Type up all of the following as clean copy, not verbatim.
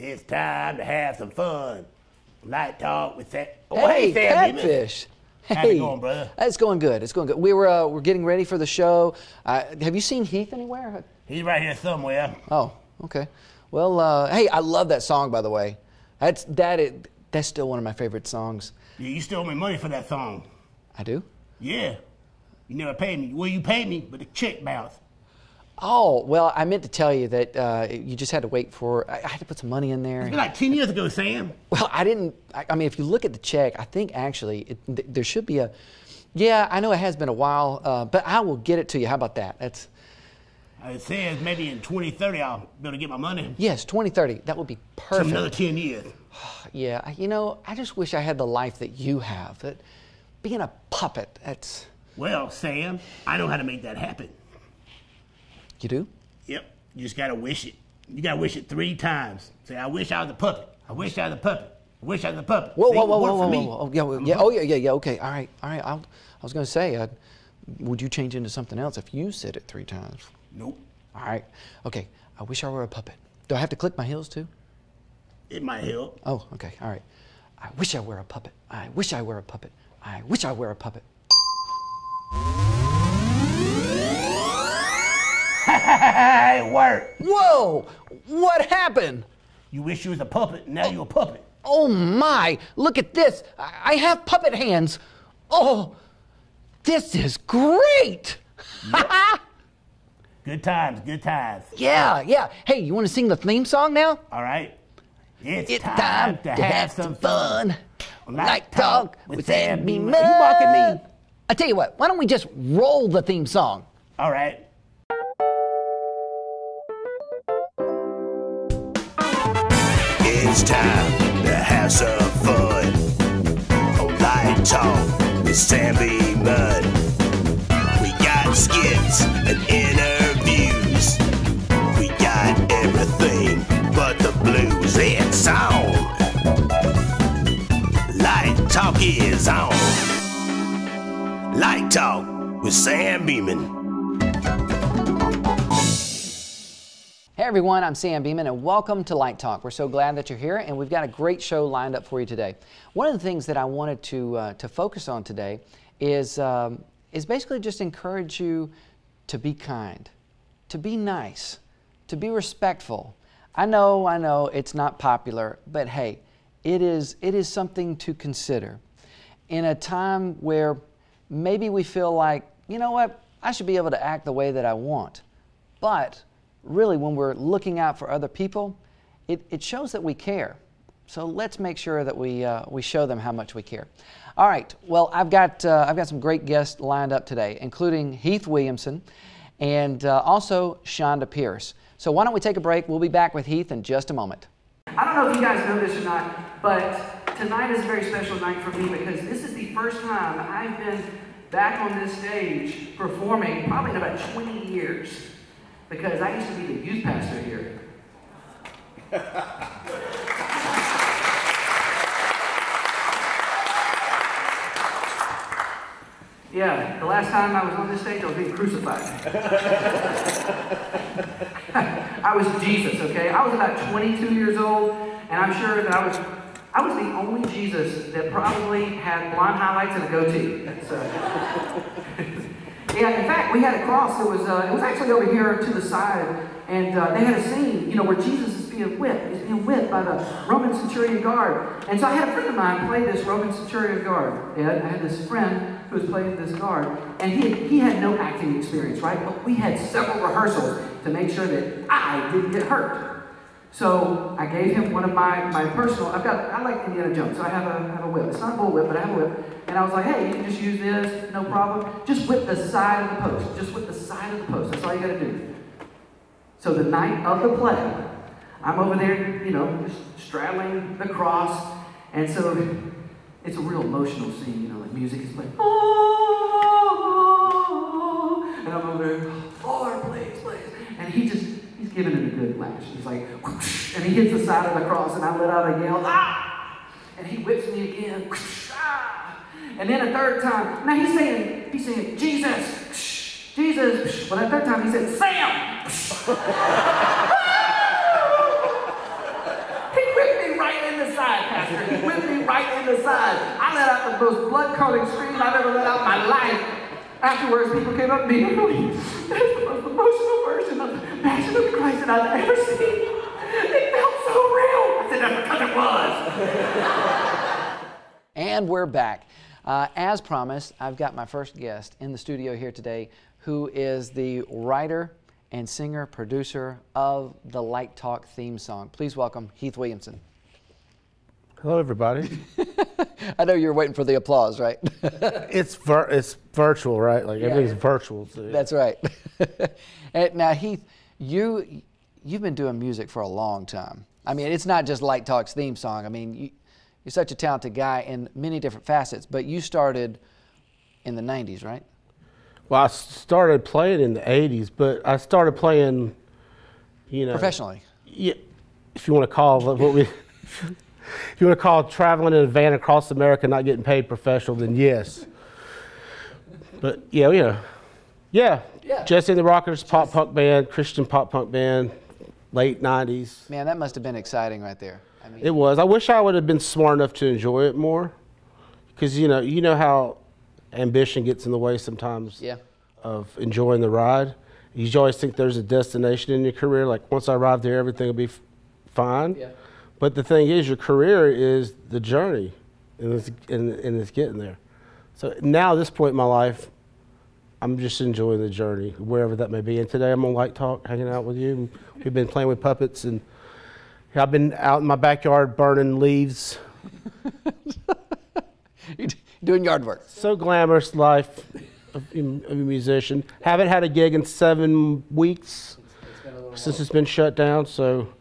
It's time to have some fun. Light talk with that. Oh, hey, Sam Catfish. Beaman. Hey, how's it going, brother? It's going good. It's going good. We were getting ready for the show. Have you seen Heath anywhere? He's right here somewhere. Oh, okay. Well, hey, I love that song, by the way. That's still one of my favorite songs. Yeah, you still owe me money for that song. I do? Yeah. You never paid me. Well, you paid me, but the check bounced. Oh, well, I meant to tell you that you just had to wait for, I had to put some money in there. It's been like 10 years ago, Sam. Well, I didn't, I mean, if you look at the check, I think actually there should be a, yeah, I know it has been a while, but I will get it to you. How about that? That's. It says maybe in 2030 I'll be able to get my money. Yes, 2030. That would be perfect. So another 10 years. Yeah, you know, I just wish I had the life that you have. That being a puppet, that's. Well, Sam, I know how to make that happen. You do? Yep. You just gotta wish it. You gotta wish it 3 times. Say, I wish I was a puppet. I wish I was a puppet. I wish I was a puppet. Whoa, whoa, whoa, whoa, whoa, yeah, oh yeah, yeah, yeah. Okay, all right, all right. I was gonna say, would you change into something else if you said it 3 times? Nope. All right. Okay. I wish I were a puppet. Do I have to click my heels too? It might help. Oh, okay. All right. I wish I were a puppet. I wish I were a puppet. I wish I were a puppet. It worked. Whoa! What happened? You wish you was a puppet, and now you're a puppet. Oh my! Look at this. I have puppet hands. Oh, this is great. Yep. Good times, good times. Yeah, yeah. Hey, you want to sing the theme song now? All right. It's time to have some fun. Like talk with Sam Beaman. Are you mocking me? I tell you what, why don't we just roll the theme song? All right. It's time to have some fun. Light talk with Sam Beaman. We got skits and interviews. We got everything but the blues. It's on. Light talk is on. Light Talk with Sam Beaman. Hey everyone, I'm Sam Beaman and welcome to Light Talk. We're so glad that you're here and we've got a great show lined up for you today. One of the things that I wanted to focus on today is basically just encourage you to be kind, to be nice, to be respectful. I know it's not popular, but hey, it is something to consider. In a time where maybe we feel like, you know what, I should be able to act the way that I want. But really, when we're looking out for other people, it shows that we care. So let's make sure that we show them how much we care. All right, well, I've got some great guests lined up today, including Heath Williamson and also Chonda Pierce. So why don't we take a break? We'll be back with Heath in just a moment. I don't know if you guys know this or not, but tonight is a very special night for me because this is the first time I've been back on this stage performing probably in about 20 years because I used to be the youth pastor here. Yeah, the last time I was on this stage I was being crucified. I was Jesus, okay? I was about 22 years old and I'm sure that I was the only Jesus that probably had blonde highlights and a goatee. That's, yeah, in fact, we had a cross. It was actually over here to the side, and they had a scene, you know, where Jesus is being whipped. He's being whipped by the Roman centurion guard. And so I had a friend of mine play this Roman centurion guard. And I had this friend who was playing this guard, and he had no acting experience, right? But we had several rehearsals to make sure that I didn't get hurt. So I gave him one of my personal, I like Indiana Jones, so I have a whip. It's not a bull whip, but I have a whip. And I was like, hey, you can just use this, no problem. Just whip the side of the post. Just whip the side of the post. That's all you gotta do. So the night of the play, I'm over there, you know, just straddling the cross. And so it's a real emotional scene, you know, like music is playing. Oh, and I'm over there, Lord, please, please. And he's giving it a good lash. He's like, whoosh, and he hits the side of the cross, and I let out a yell, ah! And he whips me again, whoosh, ah! And then a third time, now he's saying, Jesus, whoosh, Jesus, whoosh. But at that time he said, Sam! it whipped me right in the side. I let out the most blood-curdling screams I've ever let out in my life. Afterwards, people came up to me, really, that's the most emotional version of the Passion of the Christ that I've ever seen. It felt so real. I said, that's because it was. And we're back. As promised, I've got my first guest in the studio here today, who is the writer and singer, producer of the Light Talk theme song. Please welcome Heath Williamson. Hello, everybody. I know you're waiting for the applause, right? It's virtual, right? Like, yeah. Everything's virtual. So yeah. That's right. And now, Heath, you've been doing music for a long time. I mean, it's not just Light Talk's theme song. I mean, you're such a talented guy in many different facets, but you started in the 90s, right? Well, I started playing in the 80s, but I started playing, you know. Professionally? Yeah, if you want to call it what we... If you want to call traveling in a van across America not getting paid professional, then yes. But yeah, you know, yeah. Jesse and the Rockers, pop punk band, Christian pop punk band, late 90s. Man, that must have been exciting right there. I mean, it was. I wish I would have been smart enough to enjoy it more, because you know how ambition gets in the way sometimes. Yeah. Of enjoying the ride. You always think there's a destination in your career. Like, once I arrive there, everything will be fine. Yeah. But the thing is, your career is the journey, and it's getting there. So now, at this point in my life, I'm just enjoying the journey, wherever that may be. And today, I'm on Light Talk, hanging out with you. We've been playing with puppets, and I've been out in my backyard burning leaves. You're doing yard work. So glamorous life of a musician. Haven't had a gig in 7 weeks since it's been shut down, so...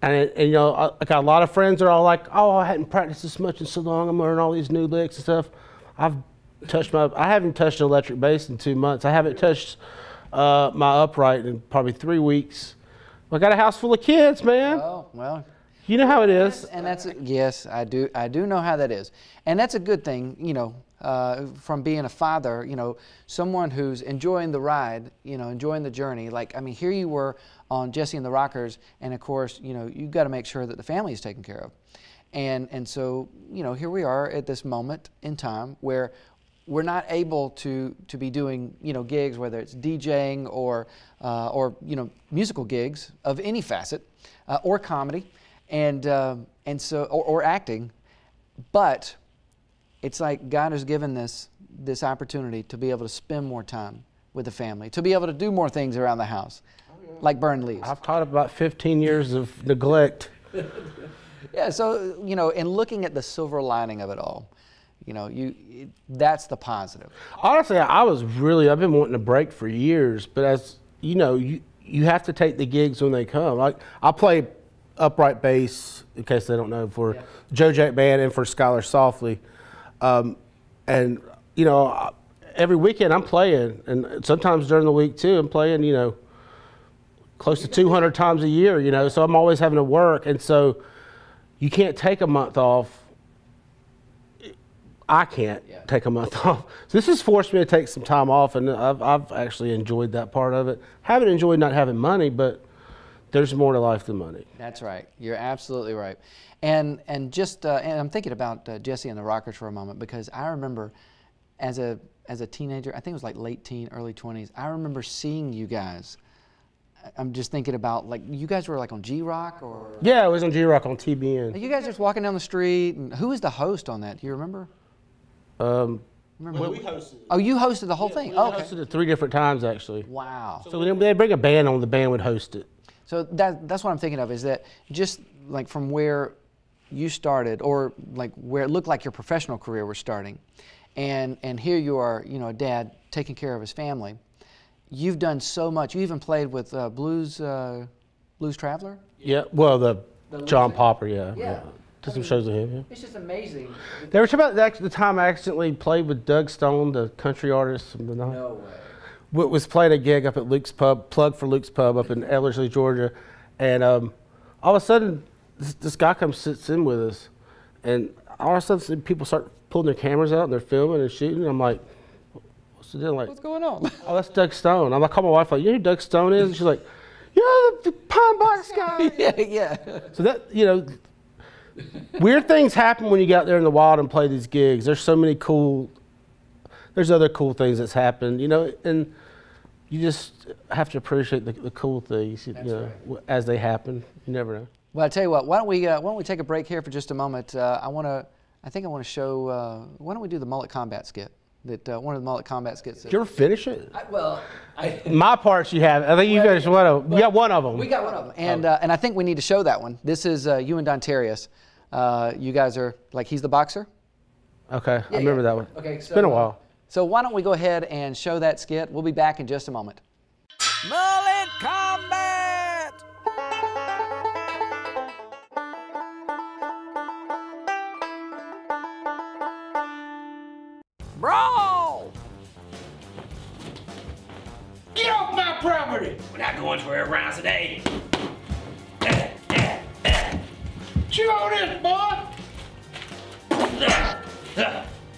And you know, I got a lot of friends that are all like, oh, I hadn't practiced this much in so long. I'm learning all these new licks and stuff. I haven't touched an electric bass in 2 months. I haven't touched my upright in probably 3 weeks. I got a house full of kids, man. Oh, well. You know how it is. And that's a, yes, I do know how that is. And that's a good thing, you know, from being a father, you know, someone who's enjoying the ride, you know, enjoying the journey. Like, I mean, here you were on Jesse and the Rockers, and of course, you know, you've got to make sure that the family is taken care of. And so, you know, here we are at this moment in time where we're not able to be doing, you know, gigs, whether it's DJing or you know, musical gigs of any facet, or comedy, and so or acting, but it's like God has given this opportunity to be able to spend more time with the family, to be able to do more things around the house, like burn leaves. I've caught about 15 years of neglect. Yeah, so, you know, in looking at the silver lining of it all, you know, that's the positive. Honestly, I've been wanting a break for years, but as you know, you have to take the gigs when they come. Like, I play upright bass, in case they don't know, for Joe Jack Band and for Skylar Softly. And you know, every weekend I'm playing, and sometimes during the week too, I'm playing, you know, close to 200 times a year, you know, so I'm always having to work. And so you can't take a month off. I can't take a month off. So this has forced me to take some time off, and I've actually enjoyed that part of it. Haven't enjoyed not having money, but there's more to life than money. That's right. You're absolutely right. And just and I'm thinking about Jesse and the Rockers for a moment, because I remember as a teenager, I think it was like late teen, early 20s, I remember seeing you guys. I'm just thinking about, like, you guys were like on G-Rock or... Yeah, I was on G-Rock on TBN. You guys just walking down the street. And who was the host on that? Do you remember? Well, we hosted it. Oh, you hosted the whole thing? Oh, okay. Hosted it 3 different times, actually. Wow. So when they bring a band on, the band would host it. So that's what I'm thinking of, is that just like from where you started, or like where it looked like your professional career was starting, and here you are, you know, a dad taking care of his family. You've done so much. You even played with Blues Traveler. Yeah, well, the John Popper, yeah. Did some shows with him. Yeah. It's just amazing. They were talking about the time I accidentally played with Doug Stone, the country artist from the night. No way. Was playing a gig up at Luke's Pub, plug for Luke's Pub up in Ellerslie, Georgia, and all of a sudden this guy comes, sits in with us, and all of a sudden people start pulling their cameras out and they're filming and shooting. And I'm like, what's the deal? Like, what's going on? Oh, that's Doug Stone. I'm like, call my wife, like, you know who Doug Stone is? And she's like, you're the pine box guy. Yeah, yeah. So that, you know, Weird things happen when you get out there in the wild and play these gigs. There's so many cool, there's other cool things that's happened, you know, and you just have to appreciate the cool things, you know, right, as they happen. You never know. Well, I tell you what, why don't we take a break here for just a moment? I think I want to show, why don't we do the Mullet Combat skit? That one of the Mullet Combat skits. Did you ever finish it? My parts you have. I think you finished one of them. You got one of them. We got one of them. And I think we need to show that one. This is you and Don Terrius. You guys are, like, he's the boxer? Okay, yeah, I remember that one. Okay, it's been a while. So why don't we go ahead and show that skit? We'll be back in just a moment. Mullet Combat! Brawl! Get off my property! We're not going for a round today. Chew on this, boy!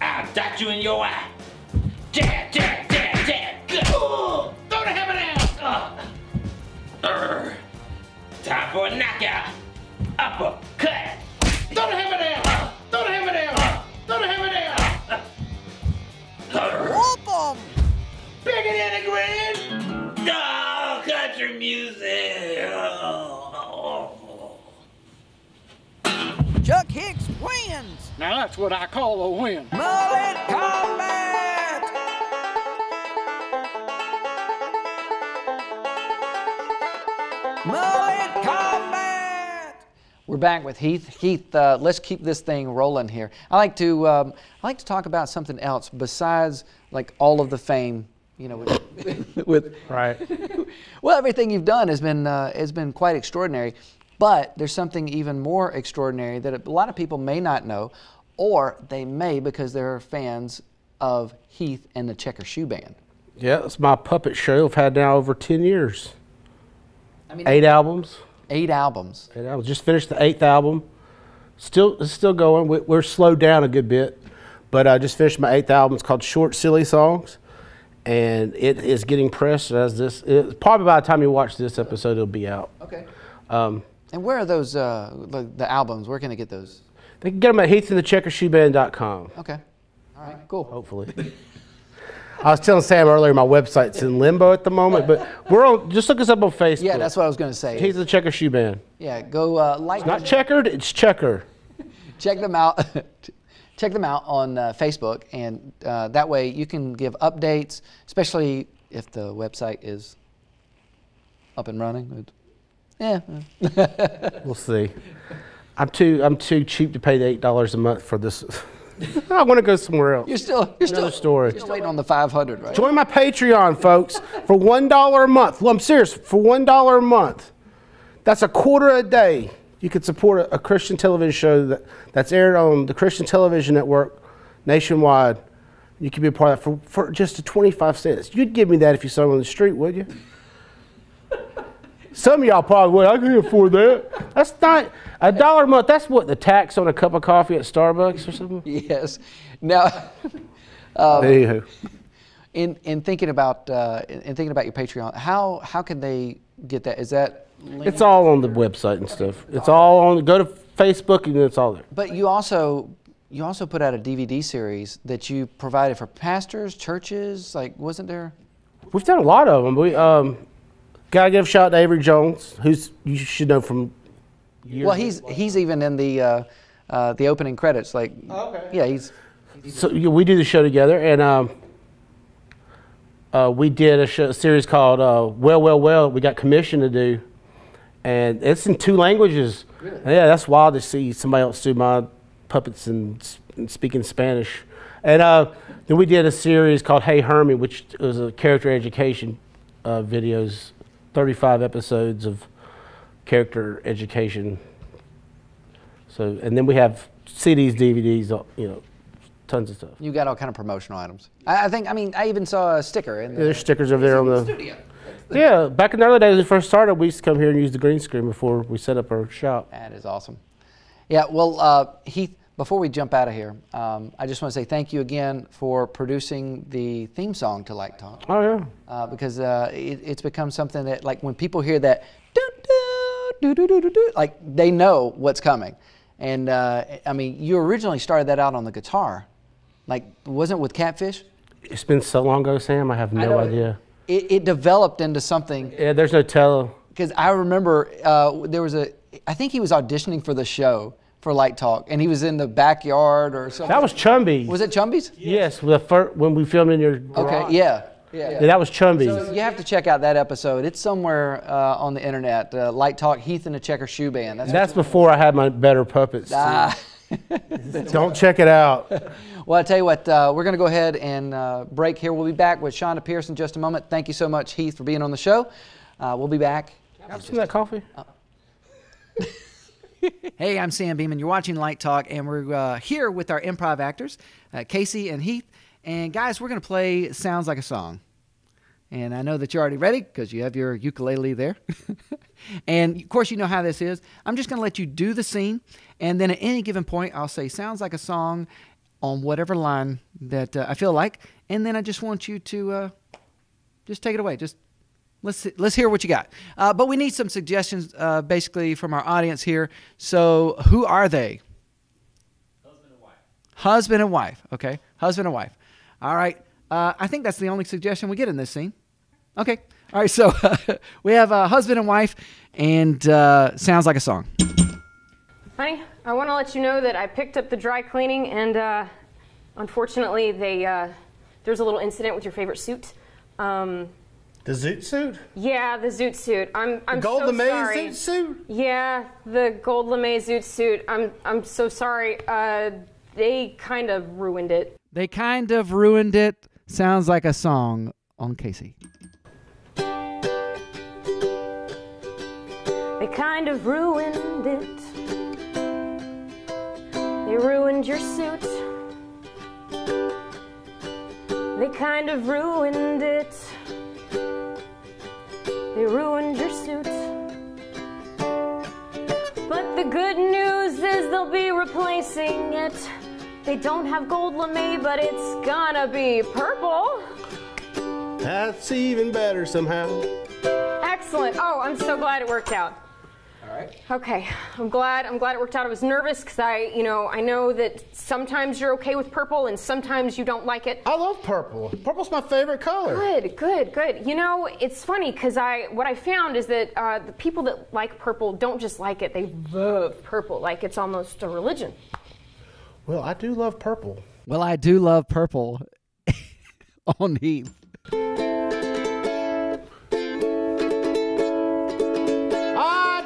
I'll dot you in your eye. Jab, jab, jab, jab. Good. Throw the hammer down. Time for a knockout. Uppercut. Throw the hammer down. Throw the hammer down. Throw the hammer down. Whoop 'em! Pick it in the grin! Oh, country music! Oh. Chuck Hicks wins! Now that's what I call a win. Mullet Combat! Mullet Combat! We're back with Heath. Heath, let's keep this thing rolling here. I like to talk about something else besides, like, all of the fame, you know, with right. Well, everything you've done has been quite extraordinary, but there's something even more extraordinary that a lot of people may not know, or they may because they're fans of Heath and the Checker Shoe Band. Yeah, it's my puppet show. I've had now over 10 years. I mean, 8 albums. 8 albums. 8 albums. Just finished the 8th album. Still going. We're slowed down a good bit, but I just finished my 8th album. It's called Short Silly Songs, and it is getting pressed as this. Probably by the time you watch this episode, it'll be out. Okay. And where are those the albums? Where can I get those? They can get them at heathandthecheckershoeband.com. Okay. All right. Cool. Hopefully. I was telling Sam earlier, my website's in limbo at the moment, but we're on. Just look us up on Facebook. Yeah, that's what I was going to say. Heath and the Checker Shoe Band. Yeah, go like. It's not checkered, it's checker. Check them out. Check them out on Facebook, and that way you can give updates, especially if the website is up and running. Yeah. We'll see. I'm too cheap to pay the $8 a month for this. I want to go somewhere else. You're still waiting on the 500, right? Join my Patreon, folks, for $1 a month. Well, I'm serious. For $1 a month, that's a quarter a day. You could support a Christian television show that's aired on the Christian Television Network nationwide. You could be a part of that for just a 25 cents. You'd give me that if you saw me on the street, would you? Some of y'all probably would. I can afford that. That's not $1 a month. That's what the tax on a cup of coffee at Starbucks or something. Yes. Now, anywho, in thinking about your Patreon, how can they get that? Is that linked? It's all on the website and stuff. It's all on. Go to Facebook and it's all there. But you also put out a DVD series that you provided for pastors, churches. Like, wasn't there? We've done a lot of them. Gotta give a shout out to Avery Jones, who's you should know from. Well, he's even in the opening credits. Like, oh, okay. Yeah, he's. So yeah, we do the show together, and we did a series called Well, Well, Well. We got commissioned to do, and it's in 2 languages. Really? Yeah, that's wild to see somebody else do my puppets and speaking Spanish. And then we did a series called Hey, Hermie, which was a character education videos. 35 episodes of character education. So, and then we have CDs, DVDs, you know, tons of stuff. You got all kind of promotional items. I even saw a sticker. In the, yeah, there's stickers over there on the studio. Yeah, back in the early days when we first started, we used to come here and use the green screen before we set up our shop. That is awesome. Yeah, well, Heath, before we jump out of here, I just want to say thank you again for producing the theme song to Like Talk. Oh, yeah. Because it's become something that, like, when people hear that, do, do, do, do, do, do, like, they know what's coming. And I mean, you originally started that out on the guitar, like wasn't with Catfish? It's been so long ago, Sam. I have no idea. It developed into something. Yeah, there's no tell. Because I remember there was a, I think he was auditioning for the show for Light Talk, and he was in the backyard or something. That was Chumby's. Was it Chumby's? Yes, when we filmed in your garage. Okay, yeah. Yeah, yeah. That was Chumby's. So you have to check out that episode. It's somewhere on the internet. Light Talk, Heath and the Checker Shoe Band. That's before I had my better puppets. Don't check it out. Well, I tell you what, we're going to go ahead and break here. We'll be back with Chonda Pierce in just a moment. Thank you so much, Heath, for being on the show. We'll be back. Have some of that coffee. Hey, I'm Sam Beaman. You're watching Light Talk, and we're here with our improv actors, Casey and Heath. And guys, we're going to play Sounds Like a Song. And I know that you're already ready because you have your ukulele there. And, of course, you know how this is. I'm just going to let you do the scene. And then at any given point, I'll say Sounds Like a Song on whatever line that I feel like. And then I just want you to just take it away. Just let's hear what you got. But we need some suggestions basically from our audience here. So who are they? Husband and wife. Husband and wife. Okay. Husband and wife. All right. I think that's the only suggestion we get in this scene. Okay. All right. So we have husband and wife, and Sounds Like a Song. Honey, I want to let you know that I picked up the dry cleaning, and unfortunately, there's a little incident with your favorite suit. The zoot suit? Yeah, the zoot suit. I'm so sorry. The gold lame zoot suit? Yeah, the gold lame zoot suit. I'm so sorry. They kind of ruined it. They kind of ruined it. Sounds Like a Song on Casey. They kind of ruined it. They ruined your suit. They kind of ruined it. They ruined your suit. But the good news is they'll be replacing it. They don't have gold lame, but it's gonna be purple. That's even better somehow. Excellent. Oh, I'm so glad it worked out. All right. Okay, I'm glad it worked out. I was nervous because I know that sometimes you're okay with purple and sometimes you don't like it. I love purple. Purple's my favorite color. Good, good, good. You know, it's funny because what I found is that the people that like purple don't just like it; they love purple, like it's almost a religion. Well, I do love purple. Well, I do love purple on Heath. I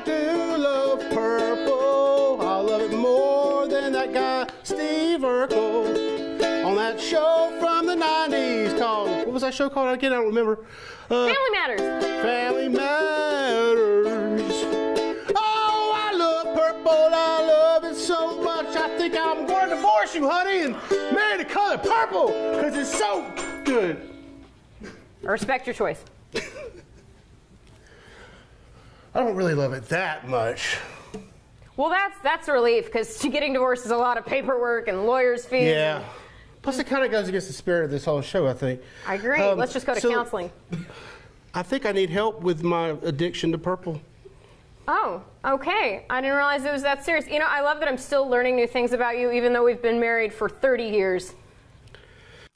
do love purple. I love it more than that guy, Steve Urkel, on that show from the 90s called, what was that show called again? I don't remember. Family Matters. Family Matters. Oh, I love purple. I love it so much. I think I'm going to divorce you, honey, and marry the color purple because it's so good. I respect your choice. I don't really love it that much. Well, that's a relief because getting divorced is a lot of paperwork and lawyers' fees. Yeah. Plus, it kind of goes against the spirit of this whole show, I think. I agree. Let's just go to counseling. I think I need help with my addiction to purple. Oh, okay. I didn't realize it was that serious. You know, I love that I'm still learning new things about you, even though we've been married for 30 years.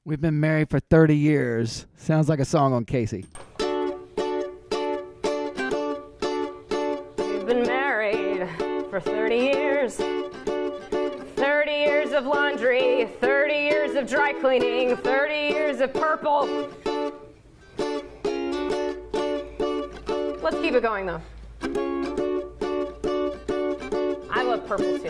We've been married for 30 years. Sounds Like a Song on Casey. We've been married for 30 years. 30 years of laundry, 30 years of dry cleaning, 30 years of purple. Let's keep it going, though. I love purple too.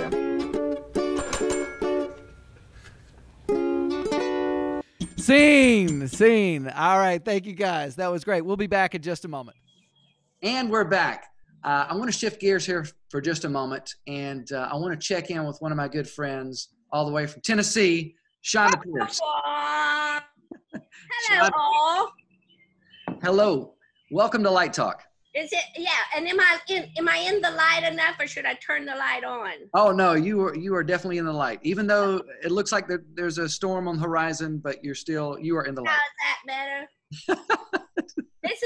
Scene. All right, thank you guys. That was great. We'll be back in just a moment. And we're back. I want to shift gears here for just a moment, and I want to check in with one of my good friends all the way from Tennessee, Chonda Pierce. Hello. Chonda. All. Hello. Welcome to Light Talk. Is it, yeah, and am I in the light enough, or should I turn the light on? Oh no, you are definitely in the light. Even though it looks like there's a storm on the horizon, but you are in the light. How's that better? This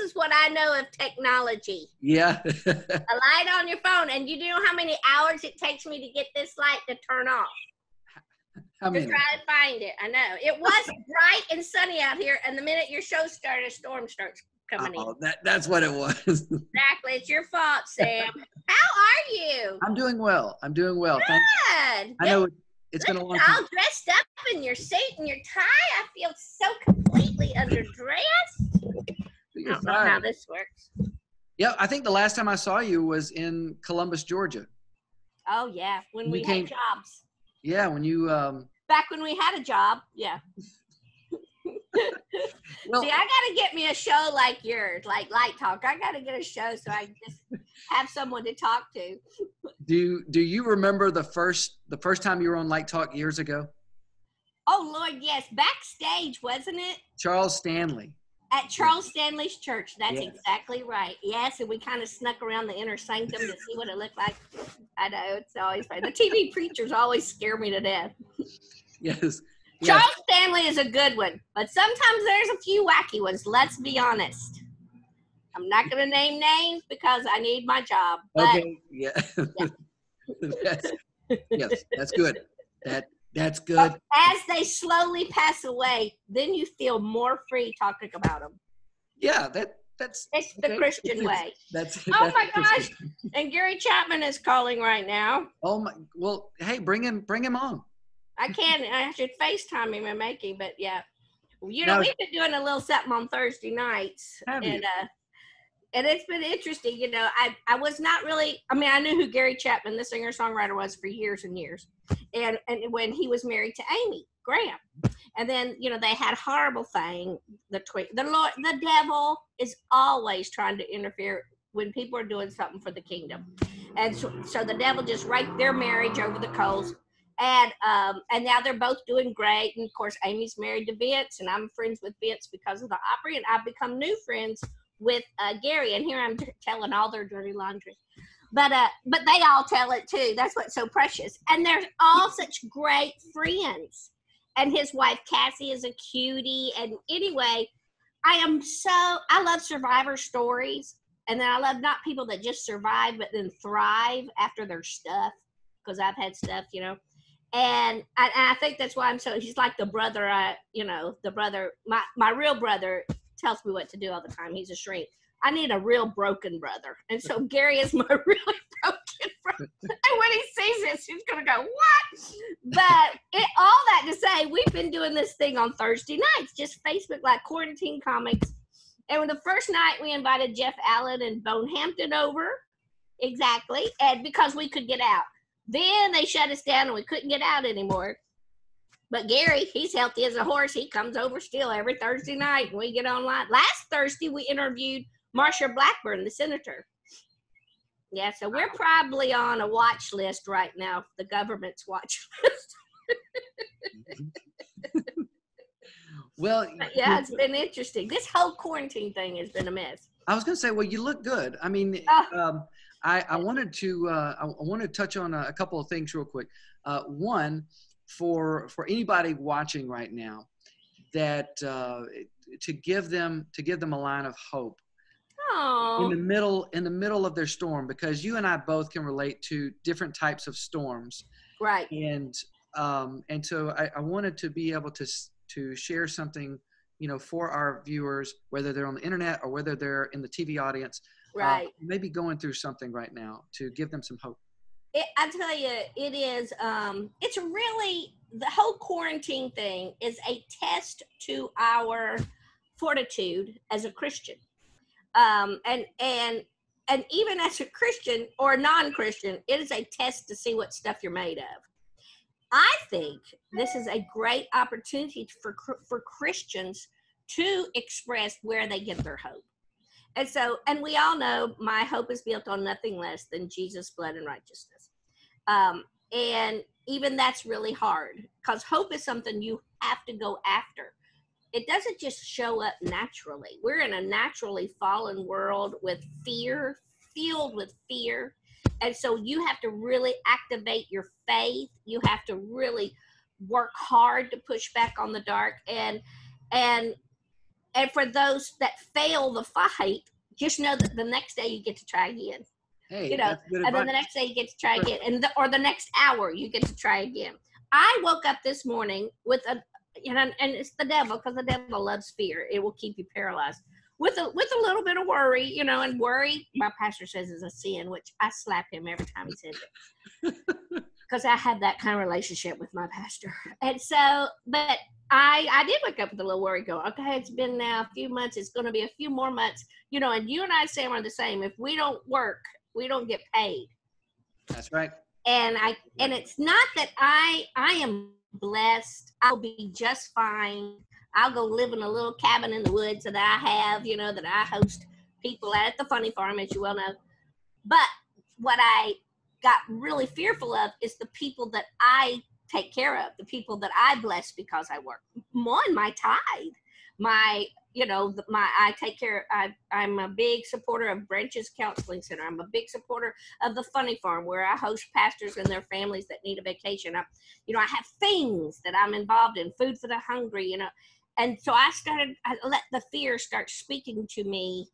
is what I know of technology. Yeah. A light on your phone, and you know how many hours it takes me to get this light to turn off. How many? To try to find it. I know it was bright and sunny out here, and the minute your show started, a storm starts coming in. That's what it was. Exactly. It's your fault, Sam. How are you? I'm doing well. I'm doing well. Good. Thanks. I know it's been a long time. All dressed up in your suit and your tie. I feel so completely underdressed. I don't know how this works. Yeah, I think the last time I saw you was in Columbus, Georgia. Oh yeah, when we had jobs. Yeah, when you back when we had a job, yeah. Well, see, I gotta get me a show like yours, like Light Talk. I gotta get a show so I can just have someone to talk to. Do you remember the first time you were on Light Talk years ago? Oh Lord, yes, backstage, wasn't it? Charles Stanley. At Charles Stanley's church. That's exactly right. Yes, and we kind of snuck around the inner sanctum to see what it looked like. I know, it's always fun. The TV preachers always scare me to death. Yes. Charles Stanley is a good one, but sometimes there's a few wacky ones, let's be honest. I'm not going to name names because I need my job. But okay, yeah. That's good. That's good. But as they slowly pass away, then you feel more free talking about them. Yeah, that's the Christian way. Oh my gosh! And Gary Chapman is calling right now. Oh my! Well, hey, bring him on. I can. I should FaceTime him and make him, but yeah, you know we've been doing a little something on Thursday nights, and it's been interesting. You know, I was not really. I mean, I knew who Gary Chapman, the singer songwriter, was for years and years. And when he was married to Amy Graham, and then you know they had horrible thing. The devil is always trying to interfere when people are doing something for the kingdom, and so the devil just raked their marriage over the coals. And now they're both doing great. And of course, Amy's married to Vince, and I'm friends with Vince because of the opera, and I've become new friends with Gary. And here I'm telling all their dirty laundry. But they all tell it too. That's what's so precious. And they're all such great friends. And his wife, Cassie, is a cutie. And anyway, I love survivor stories. And then I love not people that just survive, but then thrive after their stuff. Because I've had stuff, you know. And I think that's why he's like the brother, my real brother tells me what to do all the time. He's a shrink. I need a real broken brother. And so Gary is my really broken brother. And when he sees this, he's going to go, what? But all that to say, we've been doing this thing on Thursday nights, just Facebook, like Quarantine Comics. And when the first night, we invited Jeff Allen and Bone Hampton over. Exactly. And because we could get out. Then they shut us down and we couldn't get out anymore. But Gary, he's healthy as a horse. He comes over still every Thursday night and we get online. Last Thursday, we interviewed Marsha Blackburn, the senator. Yeah, so we're probably on a watch list right now, the government's watch list. Well, but yeah, it's been interesting. This whole quarantine thing has been a mess. I was going to say, well, you look good. I mean, I wanted to touch on a couple of things real quick. One, for anybody watching right now, that to give them a line of hope. Aww. In the middle of their storm, because you and I both can relate to different types of storms, right? And so I wanted to be able to share something, you know, for our viewers, whether they're on the internet or whether they're in the TV audience, right? Maybe going through something right now to give them some hope. I tell you, it is. It's really, the whole quarantine thing is a test to our fortitude as a Christian. And even as a Christian or non-Christian, it is a test to see what stuff you're made of. I think this is a great opportunity for Christians to express where they get their hope. And so, and we all know my hope is built on nothing less than Jesus' blood and righteousness. And even that's really hard because hope is something you have to go after. It doesn't just show up naturally. We're in a naturally fallen world with fear, filled with fear. And so you have to really activate your faith. You have to really work hard to push back on the dark. And And for those that fail the fight, just know that the next day you get to try again. Hey, you know, and then the next day you get to try again, and or the next hour you get to try again. I woke up this morning with a, and it's the devil, because the devil loves fear. It will keep you paralyzed. With a little bit of worry, you know, and worry, my pastor says is a sin, which I slap him every time he says it. Because I had that kind of relationship with my pastor. And so, but I did wake up with a little worry going, okay, it's been now a few months. It's going to be a few more months. You know, and you and I, Sam, are the same. If we don't work, we don't get paid. That's right. And it's not that I am blessed. I'll be just fine. I'll go live in a little cabin in the woods that I have, you know, that I host people at the Funny Farm, as you well know. But what I got really fearful of is the people that I take care of, the people that I bless because I work. One, my tithe, I take care, I'm a big supporter of Branches Counseling Center. I'm a big supporter of the Funny Farm, where I host pastors and their families that need a vacation. I have things that I'm involved in, food for the hungry, you know. And so I let the fear start speaking to me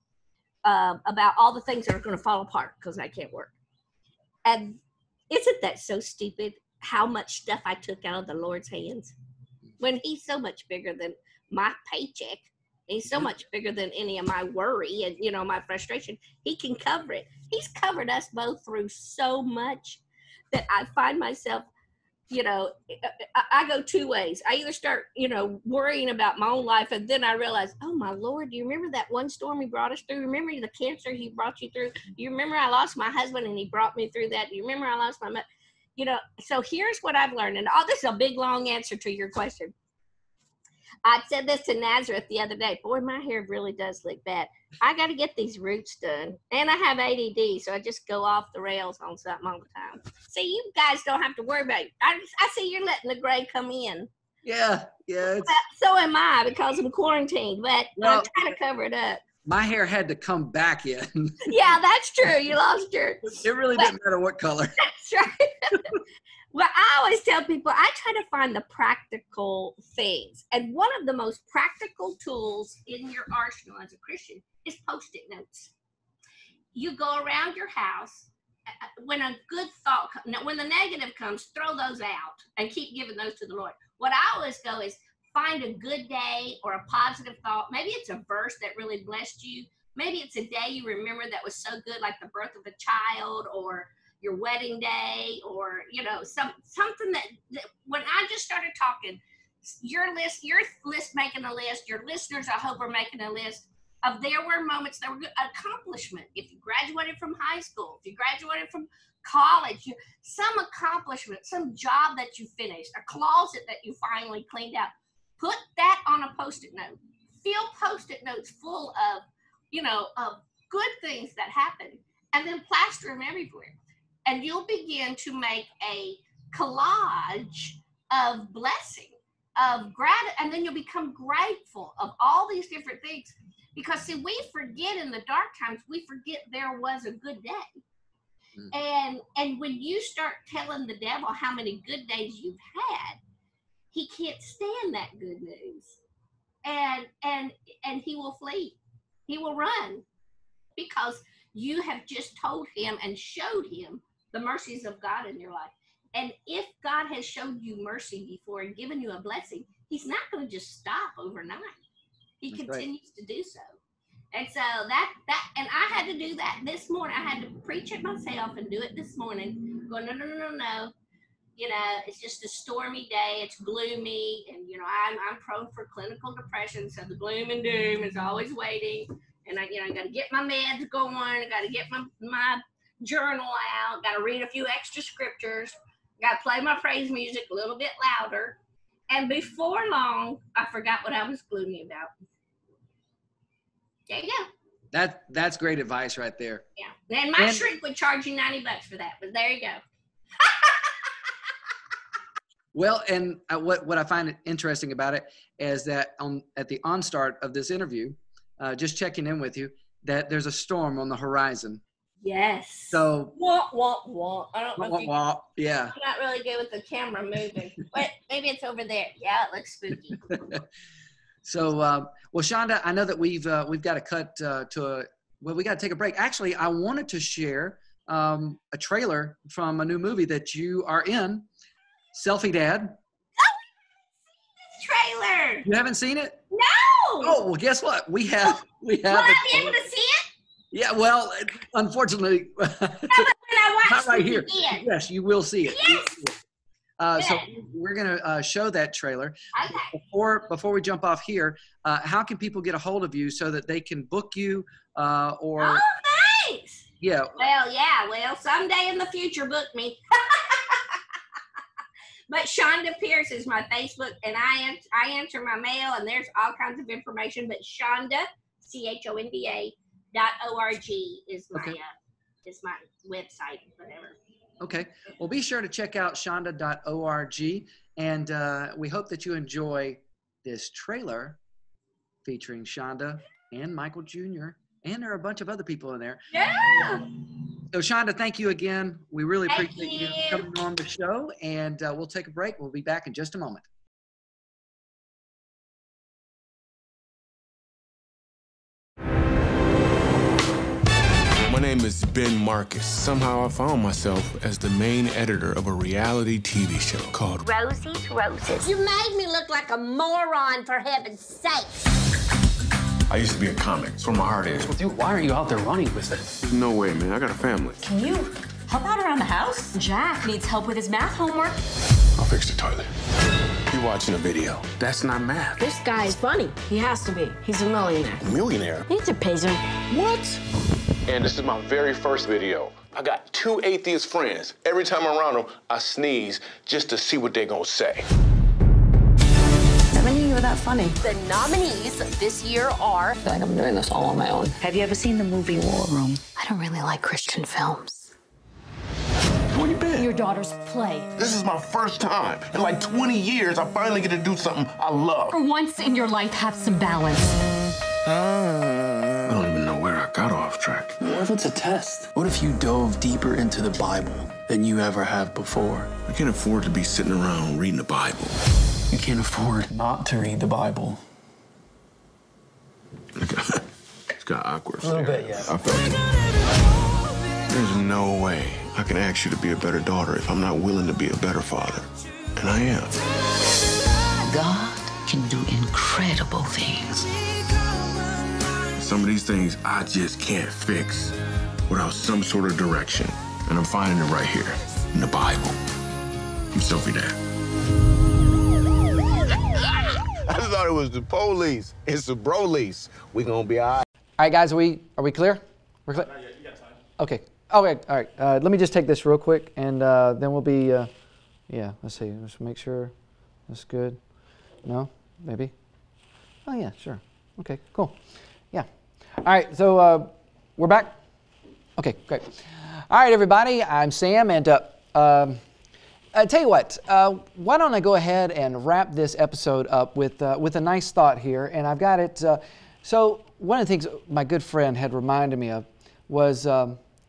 about all the things that are going to fall apart because I can't work. And isn't that so stupid how much stuff I took out of the Lord's hands when he's so much bigger than my paycheck? He's so much bigger than any of my worry and, you know, my frustration. He can cover it. He's covered us both through so much that I find myself, you know, I go two ways. I either start, you know, worrying about my own life, and then I realize, oh, my Lord, do you remember that one storm he brought us through? Remember the cancer he brought you through? Do you remember I lost my husband and he brought me through that? Do you remember I lost my mother? You know, so here's what I've learned. And all this is a big, long answer to your question. I said this to Nazareth the other day. Boy, my hair really does look bad. I got to get these roots done. And I have ADD, so I just go off the rails on something all the time. See, you guys don't have to worry about it. I see you're letting the gray come in. Yeah. So am I, because I'm quarantined, but I'm trying to cover it up. My hair had to come back in. Yeah, that's true. You lost yours. It really didn't matter what color. That's right. Well, I always tell people, I try to find the practical things. And one of the most practical tools in your arsenal as a Christian is Post-it notes. You go around your house. When a good thought comes, when the negative comes, throw those out and keep giving those to the Lord. What I always go is find a good day or a positive thought. Maybe it's a verse that really blessed you. Maybe it's a day you remember that was so good, like the birth of a child or your wedding day, or, you know, something that when I just started talking, your listeners, I hope, are making a list of there were moments that were good accomplishment. If you graduated from high school, if you graduated from college, some accomplishment, some job that you finished, a closet that you finally cleaned out, put that on a Post-it note. Fill Post-it notes full of, you know, of good things that happened, and then plaster them everywhere. And you'll begin to make a collage of blessing, of gratitude, and then you'll become grateful of all these different things. Because, see, we forget in the dark times, we forget there was a good day. Mm-hmm. And when you start telling the devil how many good days you've had, he can't stand that good news. And he will flee. He will run. Because you have just told him and showed him the mercies of God in your life. And if God has showed you mercy before and given you a blessing, he's not going to just stop overnight. He continues to do so. And so and I had to do that this morning. I had to preach it myself and do it this morning. Going, no. You know, it's just a stormy day. It's gloomy. And, you know, I'm prone for clinical depression. So the gloom and doom is always waiting. And I got to get my meds going. I got to get my journal out. Got to read a few extra scriptures. Got to play my praise music a little bit louder. And before long, I forgot what I was gloomy about. There you go. That's great advice right there. Yeah. And my shrink would charge you $90 for that. But there you go. Well, and what I find interesting about it is that at the onstart of this interview, just checking in with you, that there's a storm on the horizon. Yes. So. Wah, wah, wah. I don't know. Wah, wah. Yeah. I'm not really good with the camera moving, but maybe it's over there. Yeah, it looks spooky. So, well, Chonda, I know that we've got to cut to a, well, we got to take a break. Actually, I wanted to share a trailer from a new movie that you are in, Selfie Dad. Oh, trailer. You haven't seen it? No. Oh, well, guess what? We have. Will I be able to see it? Yeah, well, unfortunately, no, but when I watch not right here. It. Yes, you will see it. Yes. So we're going to show that trailer. Okay. Before we jump off here, how can people get a hold of you so that they can book you or? Oh, thanks. Yeah. Well, yeah. Well, someday in the future, book me. But Chonda Pierce is my Facebook, and I answer my mail, and there's all kinds of information. But Chonda, CHONDA.org is my is my website, whatever. Okay. Well, be sure to check out Chonda.org, and we hope that you enjoy this trailer featuring Chonda and Michael Jr. And there are a bunch of other people in there. Yeah. So, Chonda, thank you again. We really appreciate you coming on the show, and we'll take a break. We'll be back in just a moment. My name is Ben Marcus. Somehow I found myself as the main editor of a reality TV show called Rosie's Roses. You made me look like a moron, for heaven's sake. I used to be a comic. That's where my heart is. Well, dude, why are you out there running with it? No way, man. I got a family. Can you help out around the house? Jack needs help with his math homework. I'll fix the toilet. You're watching a video. That's not math. This guy is funny. He has to be. He's a millionaire. A millionaire? He's a peasant. What? And this is my very first video. I got 2 atheist friends. Every time I'm around them, I sneeze just to see what they're gonna say. How many of you are that funny? The nominees this year are... I feel like I'm doing this all on my own. Have you ever seen the movie War Room? I don't really like Christian films. Where you been? Your daughter's play. This is my first time. In like 20 years, I finally get to do something I love. For once in your life, have some balance. I don't even know where I got off track. What if it's a test? What if you dove deeper into the Bible than you ever have before? I can't afford to be sitting around reading the Bible. You can't afford not to read the Bible. It's got awkward. A little bit, yeah. I felt it. There's no way I can ask you to be a better daughter if I'm not willing to be a better father. And I am. God can do incredible things. Some of these things I just can't fix without some sort of direction. And I'm finding it right here in the Bible. I'm Selfie Dad. I thought it was the police. It's the brolies. We gonna be all right. All right, guys, are we clear? We're clear? Not yet. You got time. Okay. Okay, all right. Let me just take this real quick, and then we'll be, yeah, let's see. Let's make sure that's good. No? Maybe? Oh, yeah, sure. Okay, cool. Yeah. All right, so we're back? Okay, great. All right, everybody, I'm Sam, and I tell you what, why don't I go ahead and wrap this episode up with a nice thought here, and I've got it. So one of the things my good friend had reminded me of was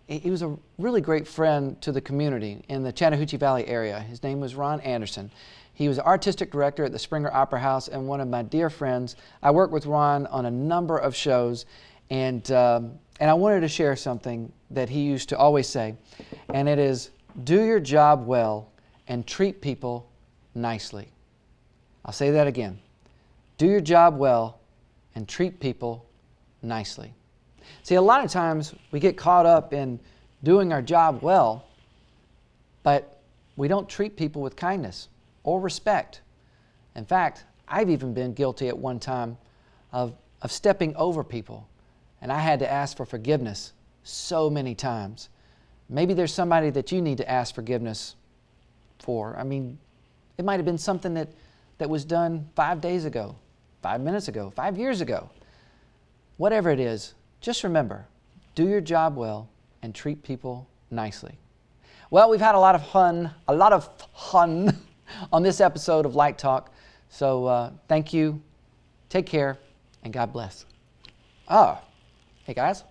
he was a really great friend to the community in the Chattahoochee Valley area. His name was Ron Anderson. He was artistic director at the Springer Opera House and one of my dear friends. I worked with Ron on a number of shows, and I wanted to share something that he used to always say, and it is, do your job well and treat people nicely. I'll say that again. Do your job well and treat people nicely. See, a lot of times we get caught up in doing our job well, but we don't treat people with kindness or respect. In fact, I've even been guilty at one time of stepping over people, and I had to ask for forgiveness so many times. Maybe there's somebody that you need to ask forgiveness for. I mean, it might have been something that was done 5 days ago, 5 minutes ago, 5 years ago. Whatever it is, just remember, do your job well and treat people nicely. Well, we've had a lot of fun on this episode of Light Talk. So thank you, take care, and God bless. Oh, hey guys.